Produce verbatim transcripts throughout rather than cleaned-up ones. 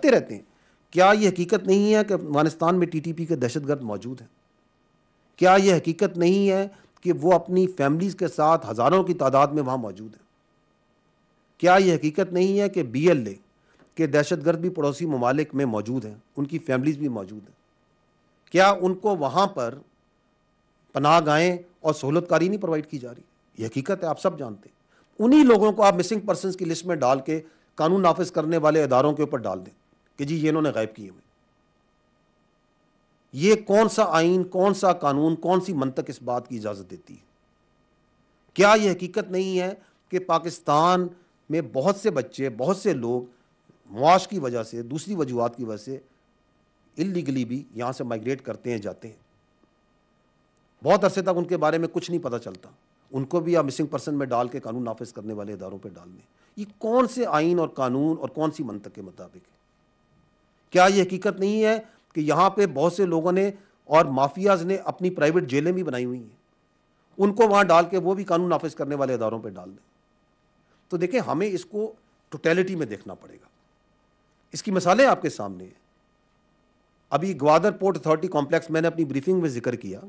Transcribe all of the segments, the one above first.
रखते रहते हैं। क्या ये हकीकत नहीं है कि अफगानिस्तान में टीटीपी के दहशतगर्द मौजूद हैं? क्या ये हकीकत नहीं है कि वो अपनी फैमिलीज़ के साथ हज़ारों की तादाद में वहाँ मौजूद हैं? क्या ये हकीकत नहीं है कि बीएलए के दहशतगर्द भी पड़ोसी ममालिक में मौजूद हैं, उनकी फैमिलीज़ भी मौजूद हैं? क्या उनको वहाँ पर पनाह गाहें और सहूलतकारी नहीं प्रोवाइड की जा रही? ये हकीकत है, आप सब जानते हैं। उन्हीं लोगों को आप मिसिंग पर्सनस की लिस्ट में डाल के कानून नाफिज करने वाले अदारों के ऊपर डाल दें कि जी ये इन्होंने गायब किए हुए। ये कौन सा आइन, कौन सा कानून, कौन सी मंतक इस बात की इजाज़त देती है? क्या ये हकीकत नहीं है कि पाकिस्तान में बहुत से बच्चे, बहुत से लोग मुआश की वजह से, दूसरी वजूहत की वजह से इल्लीगली भी यहाँ से माइग्रेट करते हैं, जाते हैं? बहुत अरसे तक उनके बारे में कुछ नहीं पता चलता, उनको भी आप मिसिंग पर्सन में डाल के कानून नाफिज करने वाले इदारों पर डाल दें। ये कौन से आइन और कानून और कौन सी मंतक के मुताबिक है? क्या ये हकीकत नहीं है कि यहाँ पे बहुत से लोगों ने और माफियाज ने अपनी प्राइवेट जेलें भी बनाई हुई हैं, उनको वहाँ डाल के वो भी कानून नाफिज करने वाले इदारों पर डाल दें? तो देखें, हमें इसको टोटलिटी में देखना पड़ेगा। इसकी मिसालें आपके सामने हैं। अभी ग्वादर पोर्ट अथॉरिटी कॉम्प्लेक्स मैंने अपनी ब्रीफिंग में जिक्र किया,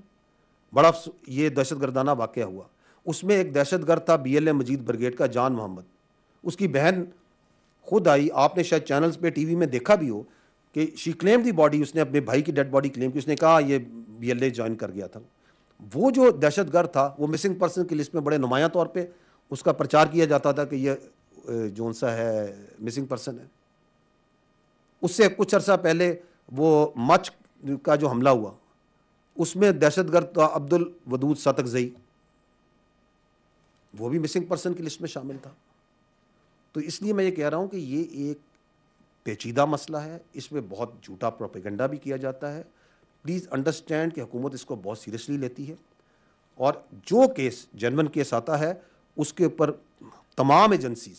बड़ा ये दहशतगर्दाना वाक़या हुआ। उसमें एक दहशतगर्द था बीएलए मजीद ब्रिगेड का, जान मोहम्मद। उसकी बहन खुद आई, आपने शायद चैनल्स पे टीवी में देखा भी हो कि शी क्लेम दी बॉडी, उसने अपने भाई की डेड बॉडी क्लेम की। उसने कहा ये बीएलए ज्वाइन कर गया था। वो जो दहशतगर्द था वो मिसिंग पर्सन की लिस्ट में बड़े नुमाया तौर पे उसका प्रचार किया जाता था कि ये जोन सा है, मिसिंग पर्सन है। उससे कुछ अर्सा पहले वो मच का जो हमला हुआ उसमें दहशतगर्द था अब्दुल वदूद सतकजई, वो भी मिसिंग पर्सन की लिस्ट में शामिल था। तो इसलिए मैं ये कह रहा हूँ कि ये एक पेचीदा मसला है, इसमें बहुत झूठा प्रोपेगेंडा भी किया जाता है। प्लीज़ अंडरस्टैंड कि हुकूमत इसको बहुत सीरियसली लेती है और जो केस जेन्युइन केस आता है उसके ऊपर तमाम एजेंसीज,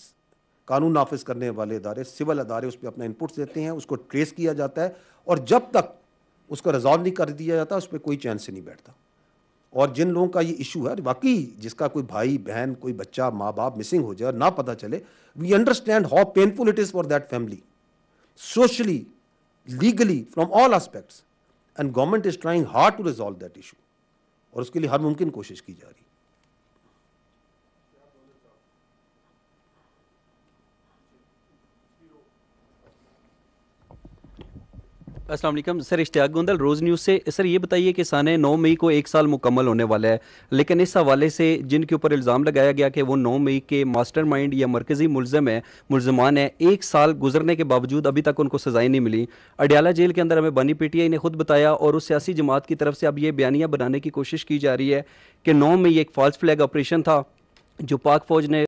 कानून नाफिज करने वाले इदारे, सिविल अदारे उस पर अपना इनपुट्स देते हैं, उसको ट्रेस किया जाता है और जब तक उसको रिजॉल्व नहीं कर दिया जाता उस पर कोई चैन से नहीं बैठता। और जिन लोगों का ये इशू है, वाकई जिसका कोई भाई बहन, कोई बच्चा, माँ बाप मिसिंग हो जाए और ना पता चले, we understand how painful it is for that family, socially, legally, from all aspects, and government is trying hard to resolve that issue और उसके लिए हर मुमकिन कोशिश की जा रही। अस्सलाम वालेकुम सर, इश्त्याक गंदल, रोज़ न्यूज़ से। सर ये बताइए कि साने नौ मई को एक साल मुकम्मल होने वाला है, लेकिन इस हवाले से जिनके ऊपर इल्ज़ाम लगाया गया कि वो नौ मई के मास्टरमाइंड या मरकज़ी मुल्ज़म है, मुल्ज़मान है, एक साल गुजरने के बावजूद अभी तक उनको सज़ाएँ नहीं मिली। अडयाला जेल के अंदर हमें बनी पीटीआई ने खुद बताया और उस सियासी जमात की तरफ से अब ये बयानियाँ बनाने की कोशिश की जा रही है कि नौ मई एक फ़ॉल्स फ्लैग ऑपरेशन था जो पाक फ़ौज ने